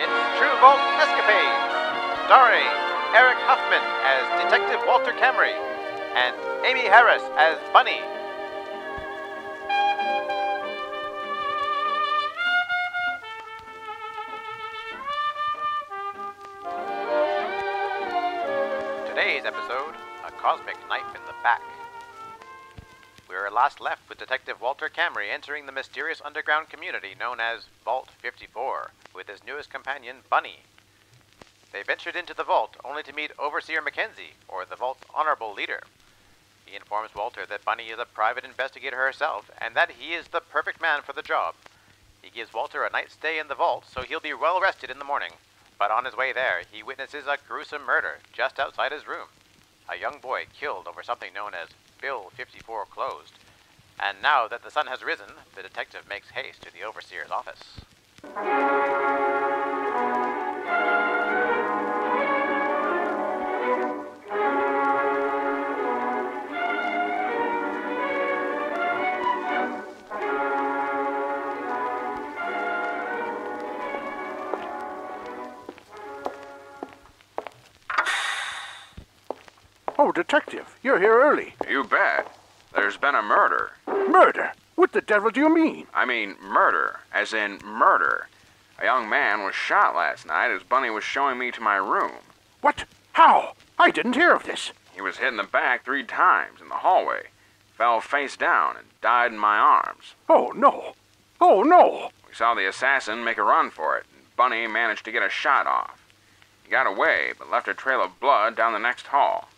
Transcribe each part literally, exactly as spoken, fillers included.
It's True Vault Escapades, starring Eric Huffman as Detective Walter Camry and Amy Harris as Bunny. Today's episode, A Cosmic Knife in the Back. We were last left with Detective Walter Camry entering the mysterious underground community known as Vault fifty-four with his newest companion, Bunny. They ventured into the vault only to meet Overseer Mackenzie, or the vault's honorable leader. He informs Walter that Bunny is a private investigator herself and that he is the perfect man for the job. He gives Walter a night's stay in the vault so he'll be well rested in the morning, but on his way there, he witnesses a gruesome murder just outside his room. A young boy killed over something known as Bill fifty-four Closed. And now that the sun has risen, the detective makes haste to the overseer's office. Oh, Detective, you're here early. You bet. There's been a murder. Murder? What the devil do you mean? I mean murder, as in murder. A young man was shot last night as Bunny was showing me to my room. What? How? I didn't hear of this. He was hit in the back three times in the hallway, fell face down, and died in my arms. Oh, no. Oh, no. We saw the assassin make a run for it, and Bunny managed to get a shot off. He got away, but left a trail of blood down the next hall.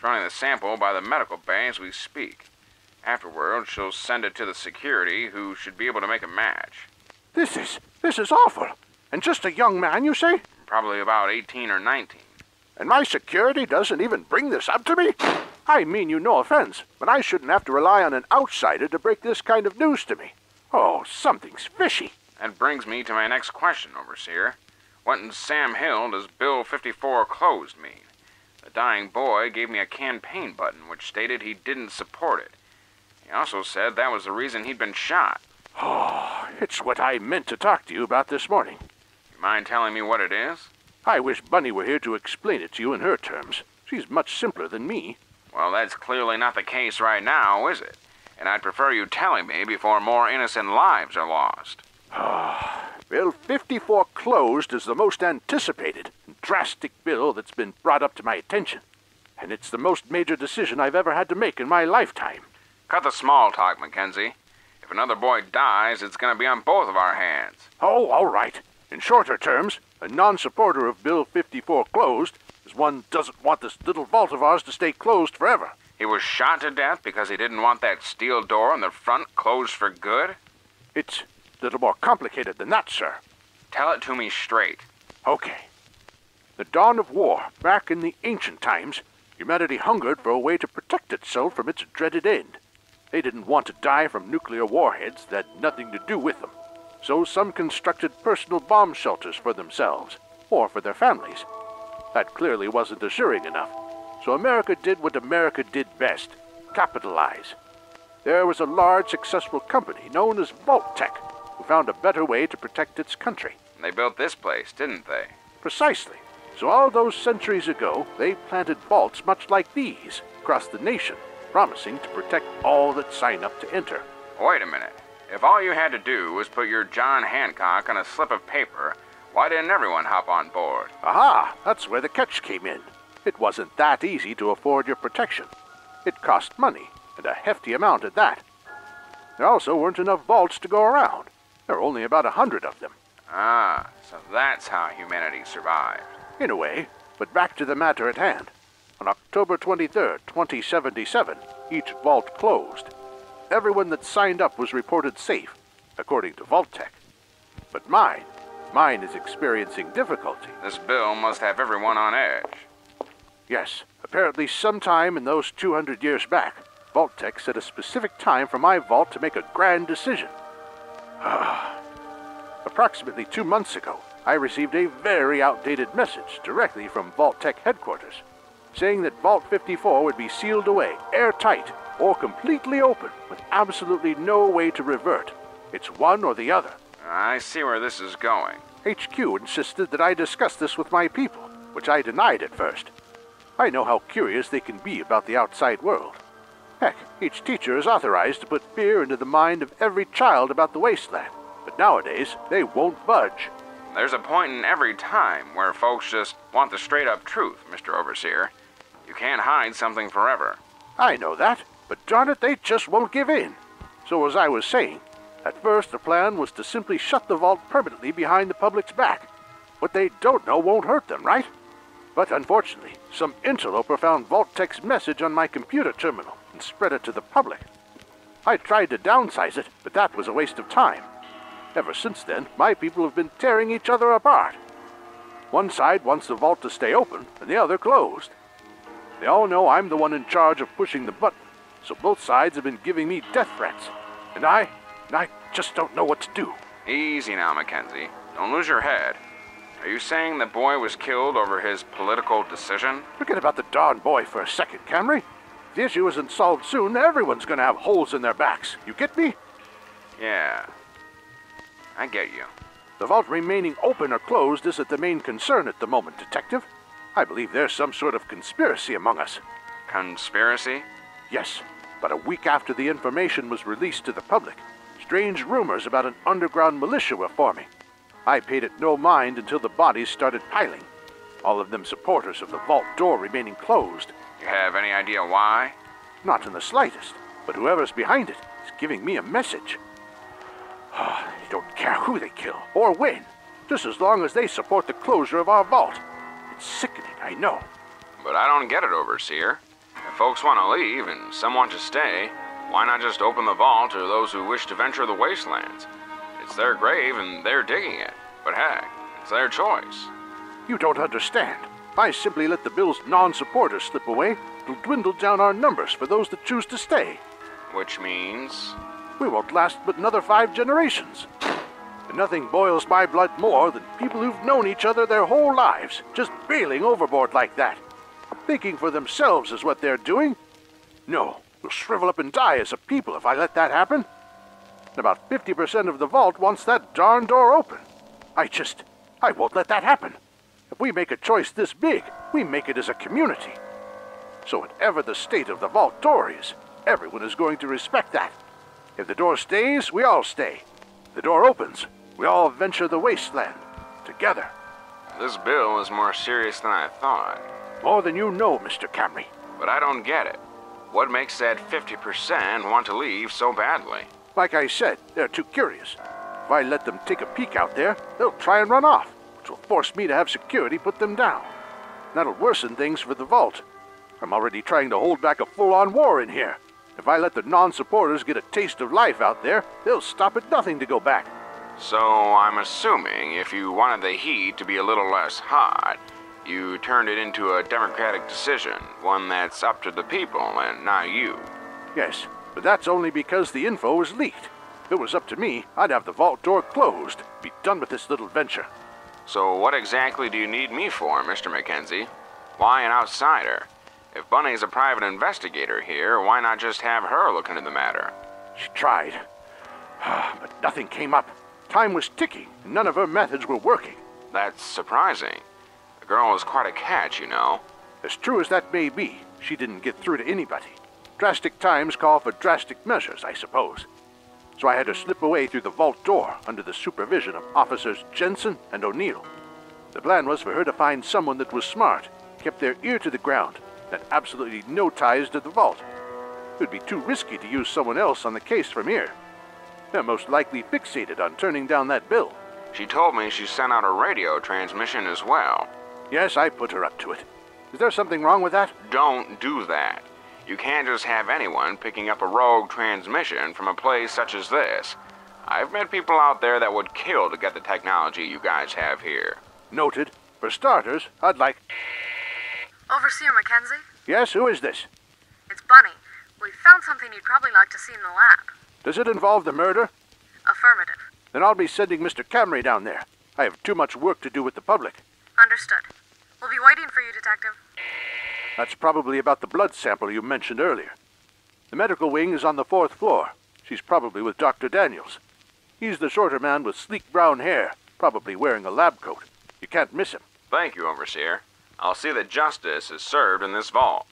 Running the sample by the medical bay as we speak. Afterward, she'll send it to the security, who should be able to make a match. This is... this is awful. And just a young man, you say? Probably about eighteen or nineteen. And my security doesn't even bring this up to me? I mean you no offense, but I shouldn't have to rely on an outsider to break this kind of news to me. Oh, something's fishy. That brings me to my next question, Overseer. What in Sam Hill does Bill fifty-four Closed mean? The dying boy gave me a campaign button which stated he didn't support it. He also said that was the reason he'd been shot. Oh, it's what I meant to talk to you about this morning. You mind telling me what it is? I wish Bunny were here to explain it to you in her terms. She's much simpler than me. Well, that's clearly not the case right now, is it? And I'd prefer you telling me before more innocent lives are lost. Oh, Bill fifty-four Closed is the most anticipated and drastic bill that's been brought up to my attention. And it's the most major decision I've ever had to make in my lifetime. Cut the small talk, Mackenzie. If another boy dies, it's going to be on both of our hands. Oh, all right. In shorter terms, a non-supporter of Bill fifty-four Closed is one doesn't want this little vault of ours to stay closed forever. He was shot to death because he didn't want that steel door in the front closed for good? It's... a little more complicated than that, sir. Tell it to me straight. Okay. The dawn of war, back in the ancient times, humanity hungered for a way to protect itself from its dreaded end. They didn't want to die from nuclear warheads that had nothing to do with them. So some constructed personal bomb shelters for themselves, or for their families. That clearly wasn't assuring enough. So America did what America did best, capitalize. There was a large, successful company known as Vault-Tec, who found a better way to protect its country. And they built this place, didn't they? Precisely. So all those centuries ago, they planted vaults much like these across the nation, promising to protect all that sign up to enter. Wait a minute. If all you had to do was put your John Hancock on a slip of paper, why didn't everyone hop on board? Aha! That's where the catch came in. It wasn't that easy to afford your protection. It cost money, and a hefty amount at that. There also weren't enough vaults to go around. There are only about a hundred of them. Ah, so that's how humanity survived. In a way, but back to the matter at hand. On October twenty-third, twenty seventy-seven, each vault closed. Everyone that signed up was reported safe, according to Vault-Tec. But mine, mine is experiencing difficulty. This bill must have everyone on edge. Yes, apparently sometime in those two hundred years back, Vault-Tec set a specific time for my vault to make a grand decision. Ah. Approximately two months ago, I received a very outdated message directly from Vault-Tec headquarters, saying that Vault fifty-four would be sealed away, airtight, or completely open, with absolutely no way to revert. It's one or the other. I see where this is going. H Q insisted that I discuss this with my people, which I denied at first. I know how curious they can be about the outside world. Heck, each teacher is authorized to put fear into the mind of every child about the wasteland, but nowadays they won't budge. There's a point in every time where folks just want the straight-up truth, Mister Overseer. You can't hide something forever. I know that, but darn it, they just won't give in. So as I was saying, at first the plan was to simply shut the vault permanently behind the public's back. What they don't know won't hurt them, right? But unfortunately, some interloper found Vault-Tec's message on my computer terminal and spread it to the public. I tried to downsize it, but that was a waste of time. Ever since then, my people have been tearing each other apart. One side wants the vault to stay open, and the other closed. They all know I'm the one in charge of pushing the button, so both sides have been giving me death threats. And I, and I just don't know what to do. Easy now, Mackenzie. Don't lose your head. Are you saying the boy was killed over his political decision? Forget about the darn boy for a second, Camry. If the issue isn't solved soon, everyone's going to have holes in their backs. You get me? Yeah. I get you. The vault remaining open or closed isn't the main concern at the moment, Detective. I believe there's some sort of conspiracy among us. Conspiracy? Yes. But a week after the information was released to the public, strange rumors about an underground militia were forming. I paid it no mind until the bodies started piling, all of them supporters of the vault door remaining closed. You have any idea why? Not in the slightest, but whoever's behind it is giving me a message. Oh, I don't care who they kill or when, just as long as they support the closure of our vault. It's sickening, I know. But I don't get it, Overseer. If folks want to leave and some want to stay, why not just open the vault to those who wish to venture the wastelands? It's their grave and they're digging it, but heck, it's their choice. You don't understand. If I simply let the Bill's non-supporters slip away, it'll dwindle down our numbers for those that choose to stay. Which means? We won't last but another five generations. And nothing boils my blood more than people who've known each other their whole lives, just bailing overboard like that. Thinking for themselves is what they're doing. No, we'll shrivel up and die as a people if I let that happen. About fifty percent of the vault wants that darn door open. I just, I won't let that happen. If we make a choice this big, we make it as a community. So whatever the state of the vault door is, everyone is going to respect that. If the door stays, we all stay. If the door opens, we all venture the wasteland, together. This bill is more serious than I thought. More than you know, Mister Camry. But I don't get it. What makes that fifty percent want to leave so badly? Like I said, they're too curious. If I let them take a peek out there, they'll try and run off, which will force me to have security put them down. That'll worsen things for the vault. I'm already trying to hold back a full-on war in here. If I let the non-supporters get a taste of life out there, they'll stop at nothing to go back. So I'm assuming if you wanted the heat to be a little less hot, you turned it into a democratic decision, one that's up to the people and not you. Yes. But that's only because the info was leaked. If it was up to me, I'd have the vault door closed, be done with this little venture. So what exactly do you need me for, Mister Mackenzie? Why an outsider? If Bunny's a private investigator here, why not just have her look into the matter? She tried, but nothing came up. Time was ticking, and none of her methods were working. That's surprising. The girl is quite a catch, you know. As true as that may be, she didn't get through to anybody. Drastic times call for drastic measures, I suppose. So I had to slip away through the vault door under the supervision of Officers Jensen and O'Neill. The plan was for her to find someone that was smart, kept their ear to the ground, and had absolutely no ties to the vault. It would be too risky to use someone else on the case from here. They're most likely fixated on turning down that bill. She told me she sent out a radio transmission as well. Yes, I put her up to it. Is there something wrong with that? Don't do that. You can't just have anyone picking up a rogue transmission from a place such as this. I've met people out there that would kill to get the technology you guys have here. Noted. For starters, I'd like... Overseer Mackenzie? Yes, who is this? It's Bunny. We found something you'd probably like to see in the lab. Does it involve the murder? Affirmative. Then I'll be sending Mister Camry down there. I have too much work to do with the public. Understood. We'll be waiting for you, Detective. That's probably about the blood sample you mentioned earlier. The medical wing is on the fourth floor. She's probably with Doctor Daniels. He's the shorter man with sleek brown hair, probably wearing a lab coat. You can't miss him. Thank you, Overseer. I'll see that justice is served in this vault.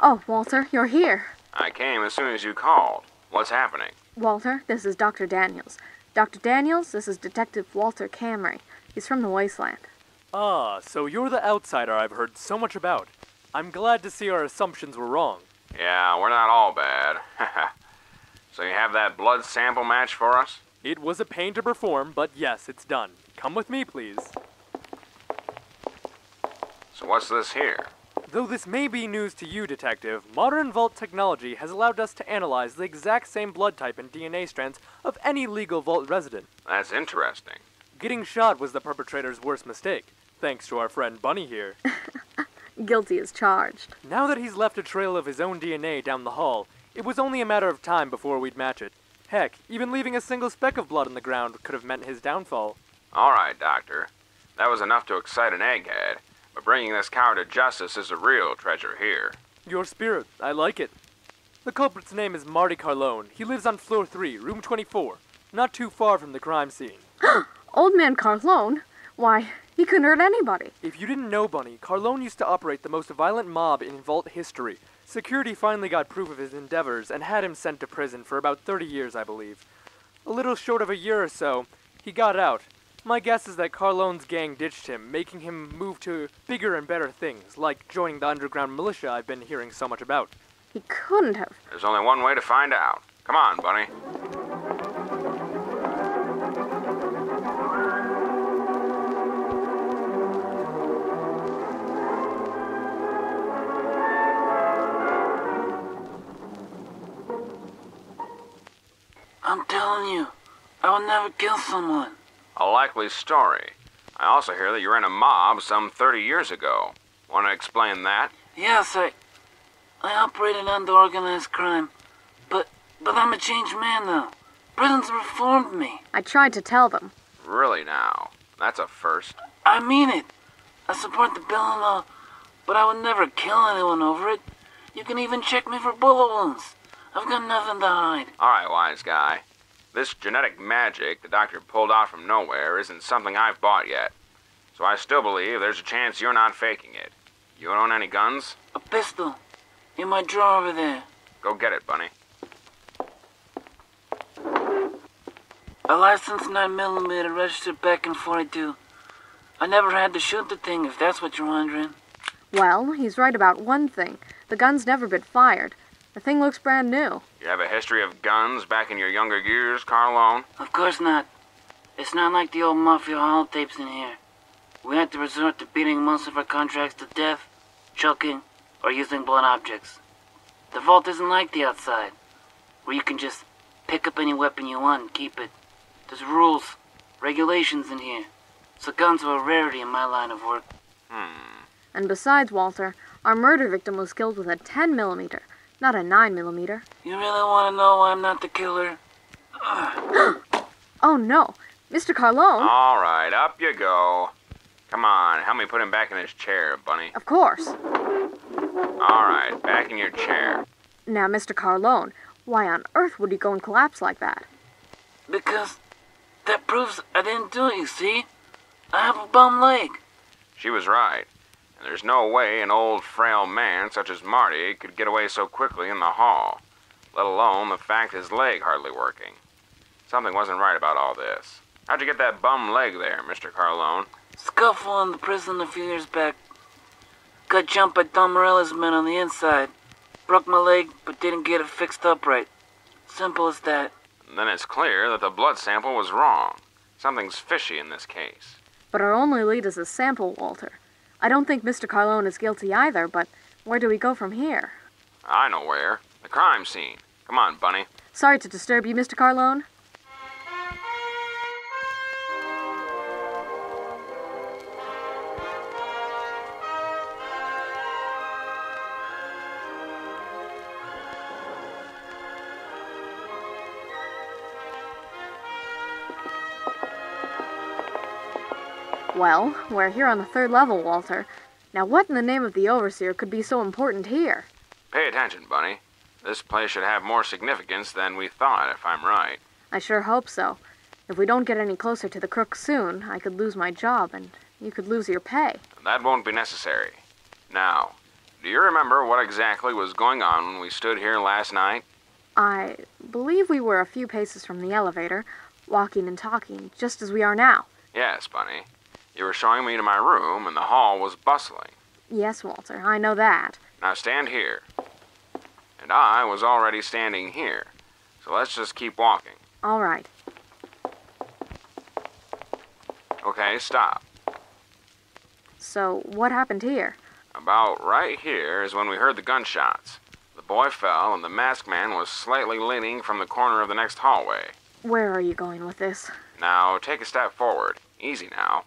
Oh, Walter, you're here. I came as soon as you called. What's happening? Walter, this is Doctor Daniels. Doctor Daniels, this is Detective Walter Camry. He's from the Wasteland. Ah, so you're the outsider I've heard so much about. I'm glad to see our assumptions were wrong. Yeah, we're not all bad. So you have that blood sample match for us? It was a pain to perform, but yes, it's done. Come with me, please. So what's this here? Though this may be news to you, Detective, modern Vault technology has allowed us to analyze the exact same blood type and D N A strands of any legal Vault resident. That's interesting. Getting shot was the perpetrator's worst mistake, thanks to our friend Bunny here. Guilty as charged. Now that he's left a trail of his own D N A down the hall, it was only a matter of time before we'd match it. Heck, even leaving a single speck of blood on the ground could have meant his downfall. All right, Doctor. That was enough to excite an egghead. But bringing this coward to justice is a real treasure here. Your spirit, I like it. The culprit's name is Marty Carlone. He lives on floor three, room twenty-four, not too far from the crime scene. Old man Carlone? Why, he couldn't hurt anybody. If you didn't know, Bunny, Carlone used to operate the most violent mob in Vault history. Security finally got proof of his endeavors and had him sent to prison for about thirty years, I believe. A little short of a year or so, he got out. My guess is that Carlone's gang ditched him, making him move to bigger and better things, like joining the underground militia I've been hearing so much about. He couldn't have. There's only one way to find out. Come on, Bunny. I'm telling you, I would never kill someone. A likely story. I also hear that you were in a mob some thirty years ago. Want to explain that? Yes, I... I operated under organized crime. But... but I'm a changed man now. Prison's reformed me. I tried to tell them. Really now? That's a first. I mean it. I support the bill and all, but I would never kill anyone over it. You can even check me for bullet wounds. I've got nothing to hide. All right, wise guy. This genetic magic the doctor pulled out from nowhere isn't something I've bought yet. So I still believe there's a chance you're not faking it. You don't own any guns? A pistol. In my drawer over there. Go get it, Bunny. A licensed nine millimeter registered back in forty-two. I never had to shoot the thing, if that's what you're wondering. Well, he's right about one thing. The gun's never been fired. The thing looks brand new. You have a history of guns back in your younger years, Carlone? Of course not. It's not like the old Mafia hall tapes in here. We had to resort to beating most of our contracts to death, choking, or using blunt objects. The Vault isn't like the outside, where you can just pick up any weapon you want and keep it. There's rules, regulations in here, so guns were a rarity in my line of work. Hmm. And besides, Walter, our murder victim was killed with a ten millimeter. Not a nine millimeter. You really want to know why I'm not the killer? Oh, no. Mister Carlone. All right, up you go. Come on, help me put him back in his chair, Bunny. Of course. All right, back in your chair. Now, Mister Carlone, why on earth would you go and collapse like that? Because that proves I didn't do it, you see? I have a bum leg. She was right. And there's no way an old, frail man such as Marty could get away so quickly in the hall, let alone the fact his leg hardly working. Something wasn't right about all this. How'd you get that bum leg there, Mister Carlone? Scuffle in the prison a few years back. Got jumped by Don Morello's men on the inside. Broke my leg, but didn't get it fixed up right. Simple as that. And then it's clear that the blood sample was wrong. Something's fishy in this case. But our only lead is a sample, Walter. I don't think Mister Carlone is guilty either, but where do we go from here? I know where. The crime scene. Come on, Bunny. Sorry to disturb you, Mister Carlone. Well, we're here on the third level, Walter. Now what in the name of the Overseer could be so important here? Pay attention, Bunny. This place should have more significance than we thought, if I'm right. I sure hope so. If we don't get any closer to the crook soon, I could lose my job, and you could lose your pay. That won't be necessary. Now, do you remember what exactly was going on when we stood here last night? I believe we were a few paces from the elevator, walking and talking, just as we are now. Yes, Bunny. You were showing me to my room, and the hall was bustling. Yes, Walter, I know that. Now stand here. And I was already standing here, so let's just keep walking. All right. Okay, stop. So, what happened here? About right here is when we heard the gunshots. The boy fell, and the masked man was slightly leaning from the corner of the next hallway. Where are you going with this? Now, take a step forward. Easy now.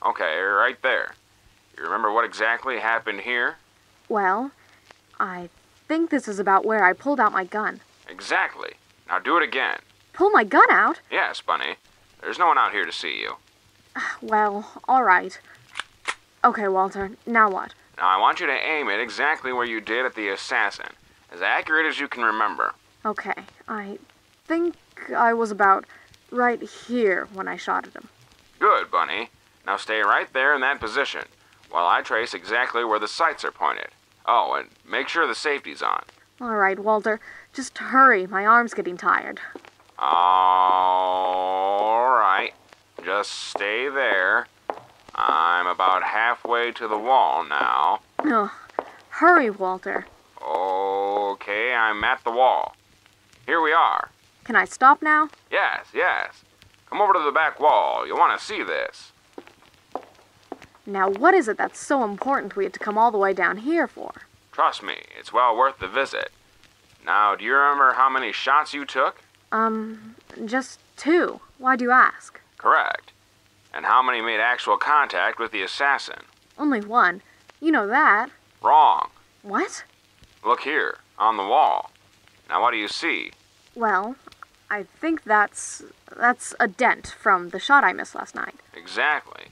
Okay, right there. You remember what exactly happened here? Well, I think this is about where I pulled out my gun. Exactly. Now do it again. Pull my gun out? Yes, Bunny. There's no one out here to see you. Well, all right. Okay, Walter, now what? Now I want you to aim it exactly where you did at the assassin, as accurate as you can remember. Okay, I think I was about right here when I shot at him. Good, Bunny. Now stay right there in that position, while I trace exactly where the sights are pointed. Oh, and make sure the safety's on. All right, Walter, just hurry. My arm's getting tired. All right, just stay there. I'm about halfway to the wall now. Oh, hurry, Walter. Okay, I'm at the wall. Here we are. Can I stop now? Yes, yes. Come over to the back wall. You want to see this. Now, what is it that's so important we had to come all the way down here for? Trust me, it's well worth the visit. Now, do you remember how many shots you took? Um, just two. Why do you ask? Correct. And how many made actual contact with the assassin? Only one. You know that. Wrong. What? Look here, on the wall. Now what do you see? Well, I think that's... that's a dent from the shot I missed last night. Exactly.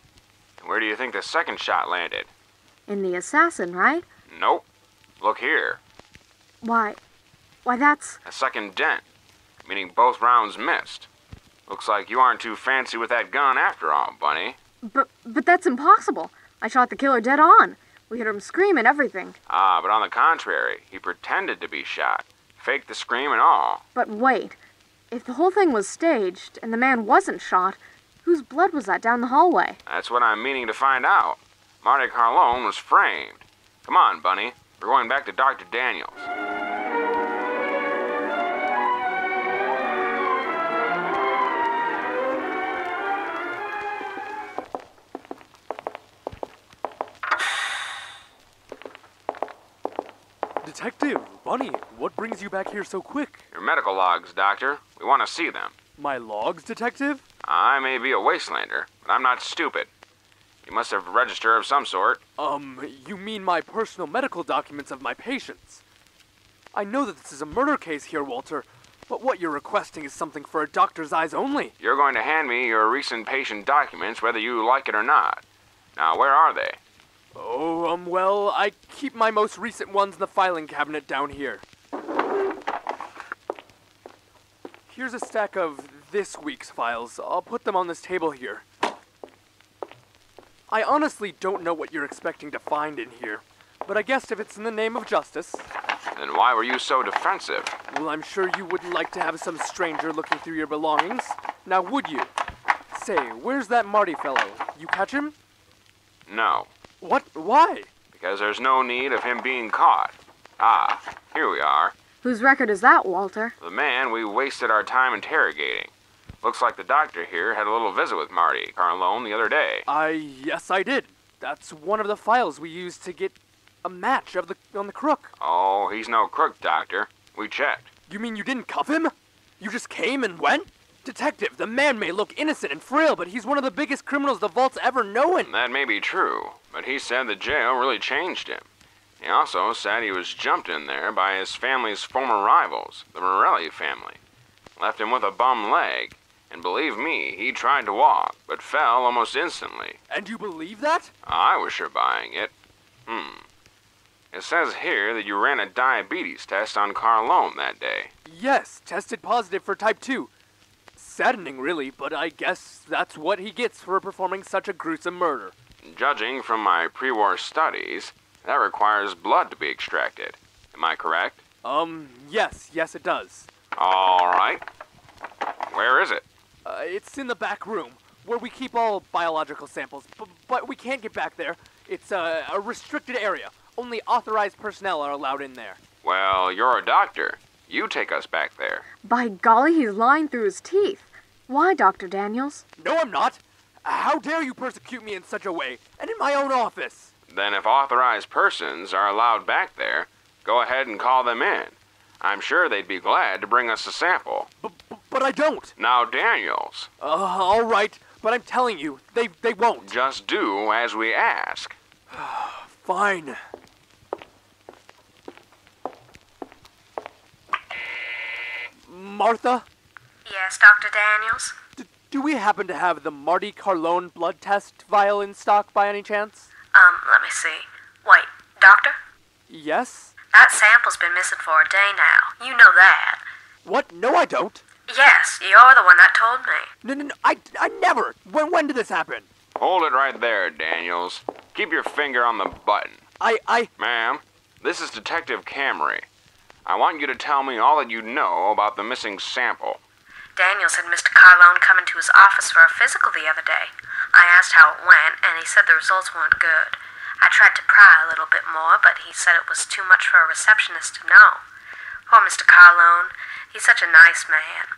And where do you think the second shot landed? In the assassin, right? Nope. Look here. Why... why that's... a second dent, meaning both rounds missed. Looks like you aren't too fancy with that gun after all, Bunny. But but that's impossible. I shot the killer dead on. We heard him scream and everything. Ah, but on the contrary, he pretended to be shot. Faked the scream and all. But wait. If the whole thing was staged and the man wasn't shot, whose blood was that down the hallway? That's what I'm meaning to find out. Marty Carlone was framed. Come on, Bunny. We're going back to Doctor Daniels. Detective, Bunny, what brings you back here so quick? Your medical logs, Doctor. We want to see them. My logs, Detective? I may be a wastelander, but I'm not stupid. You must have a register of some sort. Um, you mean my personal medical documents of my patients? I know that this is a murder case here, Walter, but what you're requesting is something for a doctor's eyes only. You're going to hand me your recent patient documents, whether you like it or not. Now, where are they? Oh, um, well, I keep my most recent ones in the filing cabinet down here. Here's a stack of this week's files. I'll put them on this table here. I honestly don't know what you're expecting to find in here, but I guessed if it's in the name of justice... Then why were you so defensive? Well, I'm sure you wouldn't like to have some stranger looking through your belongings. Now, would you? Say, where's that Marty fellow? You catch him? No. What? Why? Because there's no need of him being caught. Ah, here we are. Whose record is that, Walter? The man we wasted our time interrogating. Looks like the doctor here had a little visit with Marty Carlone the other day. I, yes, I did. That's one of the files we used to get a match of the on the crook. Oh, he's no crook, Doctor. We checked. You mean you didn't cuff him? You just came and went? Detective, the man may look innocent and frail, but he's one of the biggest criminals the Vault's ever known. That may be true, but he said the jail really changed him. He also said he was jumped in there by his family's former rivals, the Morelli family. Left him with a bum leg, And believe me, he tried to walk, but fell almost instantly. And you believe that? I was sure buying it. Hmm. It says here that you ran a diabetes test on Carlone that day. Yes, tested positive for type two. Saddening, really, but I guess that's what he gets for performing such a gruesome murder. Judging from my pre-war studies, that requires blood to be extracted. Am I correct? Um, yes, yes it does. All right. Where is it? Uh, it's in the back room, where we keep all biological samples, but, but we can't get back there. It's uh, a restricted area. Only authorized personnel are allowed in there. Well, you're a doctor. You take us back there. By golly, he's lying through his teeth. Why, Doctor Daniels? No, I'm not. How dare you persecute me in such a way, and in my own office? Then if authorized persons are allowed back there, go ahead and call them in. I'm sure they'd be glad to bring us a sample. B but I don't. Now, Daniels. Uh, all right, but I'm telling you, they, they won't. Just do as we ask. Fine. Martha? Yes, Doctor Daniels? D do we happen to have the Marty Carlone blood test vial in stock by any chance? Um, let me see. Wait, Doctor? Yes? That sample's been missing for a day now. You know that. What? No, I don't. Yes, you're the one that told me. No, no, no, I, I never. When, when did this happen? Hold it right there, Daniels. Keep your finger on the button. I, I... Ma'am, this is Detective Camry. I want you to tell me all that you know about the missing sample. Daniels had Mister Carlone come into his office for a physical the other day. I asked how it went, and he said the results weren't good. I tried to pry a little bit more, but he said it was too much for a receptionist to know. Poor Mister Carlone. He's such a nice man.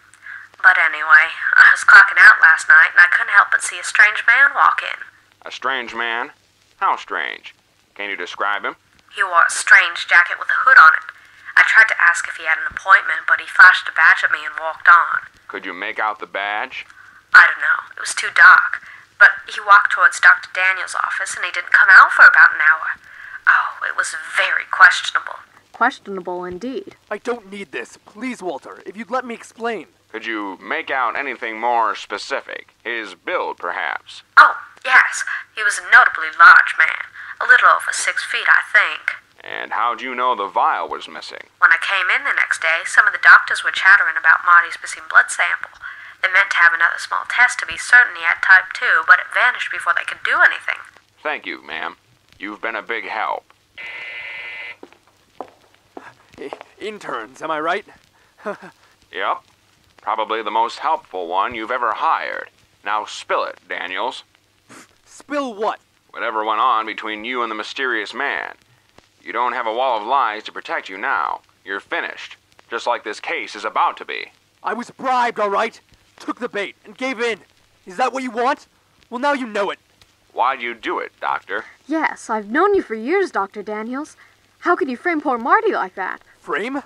But anyway, I was clocking out last night, and I couldn't help but see a strange man walk in. A strange man? How strange? Can you describe him? He wore a strange jacket with a hood on it. I tried to ask if he had an appointment, but he flashed a badge at me and walked on. Could you make out the badge? I don't know. It was too dark. But he walked towards Doctor Daniels' office, and he didn't come out for about an hour. Oh, it was very questionable. Questionable indeed. I don't need this. Please, Walter, if you'd let me explain. Could you make out anything more specific? His build, perhaps? Oh, yes. He was a notably large man. A little over six feet, I think. And how'd you know the vial was missing? When I came in the next day, some of the doctors were chattering about Marty's missing blood sample. They meant to have another small test to be certain he had type two, but it vanished before they could do anything. Thank you, ma'am. You've been a big help. Interns, am I right? Yep. Probably the most helpful one you've ever hired. Now spill it, Daniels. Spill what? Whatever went on between you and the mysterious man. You don't have a wall of lies to protect you now. You're finished, just like this case is about to be. I was bribed, all right? Took the bait and gave in. Is that what you want? Well, now you know it. Why'd you do it, Doctor? Yes, I've known you for years, Doctor Daniels. How could you frame poor Marty like that? Frame?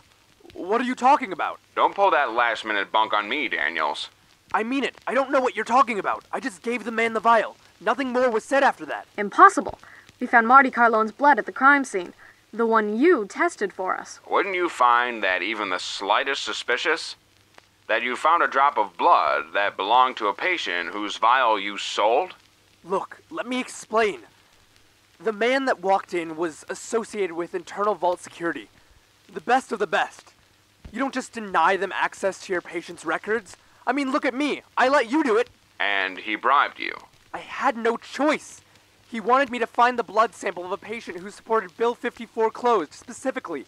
What are you talking about? Don't pull that last-minute bunk on me, Daniels. I mean it. I don't know what you're talking about. I just gave the man the vial. Nothing more was said after that. Impossible. We found Marty Carlone's blood at the crime scene. The one you tested for us. Wouldn't you find that even the slightest suspicious? That you found a drop of blood that belonged to a patient whose vial you sold? Look, let me explain. The man that walked in was associated with internal vault security. The best of the best. You don't just deny them access to your patient's records. I mean, look at me. I let you do it. And he bribed you. I had no choice. He wanted me to find the blood sample of a patient who supported Bill fifty-four Closed, specifically.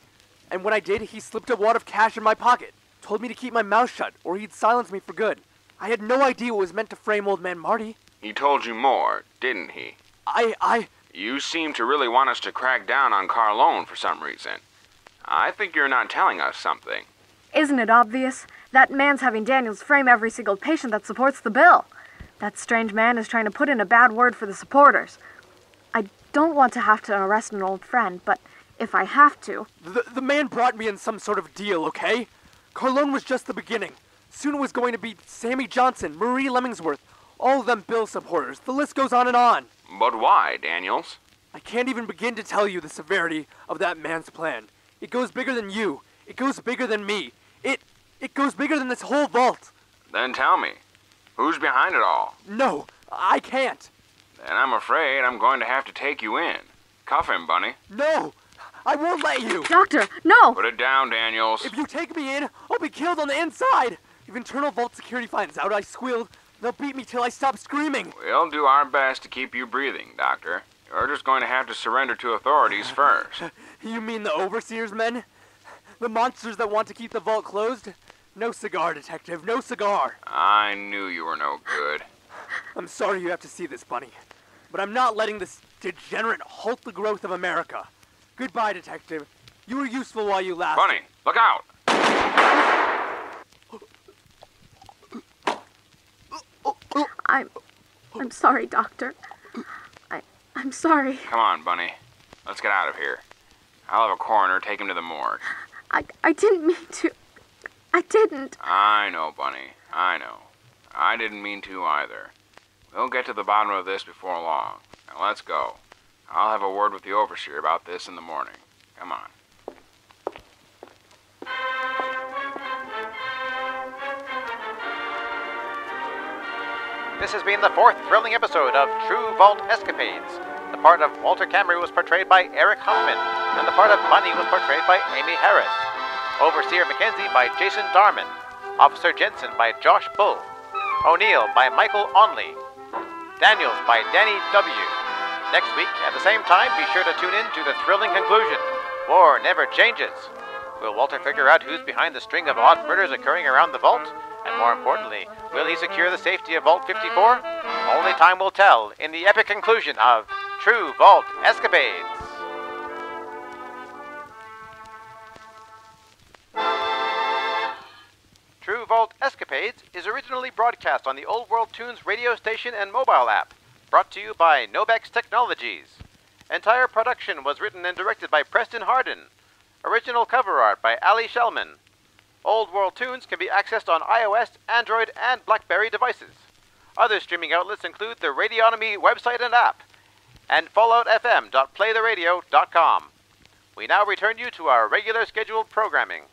And when I did, he slipped a wad of cash in my pocket. Told me to keep my mouth shut, or he'd silence me for good. I had no idea what was meant to frame old man Marty. He told you more, didn't he? I, I... You seem to really want us to crack down on Carlone for some reason. I think you're not telling us something. Isn't it obvious? That man's having Daniels frame every single patient that supports the bill. That strange man is trying to put in a bad word for the supporters. I don't want to have to arrest an old friend, but if I have to... The, the man brought me in some sort of deal, okay? Carlone was just the beginning. Soon it was going to be Sammy Johnson, Marie Lemmingsworth, all of them Bill supporters. The list goes on and on. But why, Daniels? I can't even begin to tell you the severity of that man's plan. It goes bigger than you. It goes bigger than me. It, it goes bigger than this whole vault. Then tell me, Who's behind it all? No, I can't. Then I'm afraid I'm going to have to take you in. Cuff him, Bunny. No, I won't let you. Doctor, no. Put it down, Daniels. If you take me in, I'll be killed on the inside. If internal vault security finds out I squealed, they'll beat me till I stop screaming. We'll do our best to keep you breathing, Doctor. You're just going to have to surrender to authorities first. You mean the overseers, men? The monsters that want to keep the vault closed? No cigar, Detective. No cigar. I knew you were no good. I'm sorry you have to see this, Bunny. But I'm not letting this degenerate halt the growth of America. Goodbye, Detective. You were useful while you lasted. Bunny, look out! I'm... I'm sorry, Doctor. I... I'm sorry. Come on, Bunny. Let's get out of here. I'll have a coroner take him to the morgue. I... I didn't mean to... I didn't. I know, Bunny. I know. I didn't mean to either. We'll get to the bottom of this before long. Now let's go. I'll have a word with the overseer about this in the morning. Come on. This has been the fourth thrilling episode of True Vault Escapades. The part of Walter Camry was portrayed by Eric Huffman, and the part of Bunny was portrayed by Amy Harris. Overseer Mackenzie by Jason Darman. Officer Jensen by Josh Bull. O'Neill by Michael Onley. Daniels by Danny W. Next week, at the same time, be sure to tune in to the thrilling conclusion, War Never Changes. Will Walter figure out who's behind the string of odd murders occurring around the vault? And more importantly, will he secure the safety of Vault fifty-four? Only time will tell in the epic conclusion of True Vault Escapades. True Vault Escapades is originally broadcast on the Old World Tunes radio station and mobile app, brought to you by Nobex Technologies. Entire production was written and directed by Preston Hardin. Original cover art by Ali Shellman. Old World Tunes can be accessed on iOS, Android, and BlackBerry devices. Other streaming outlets include the Radionomy website and app, and fallout f m dot play the radio dot com. We now return you to our regular scheduled programming.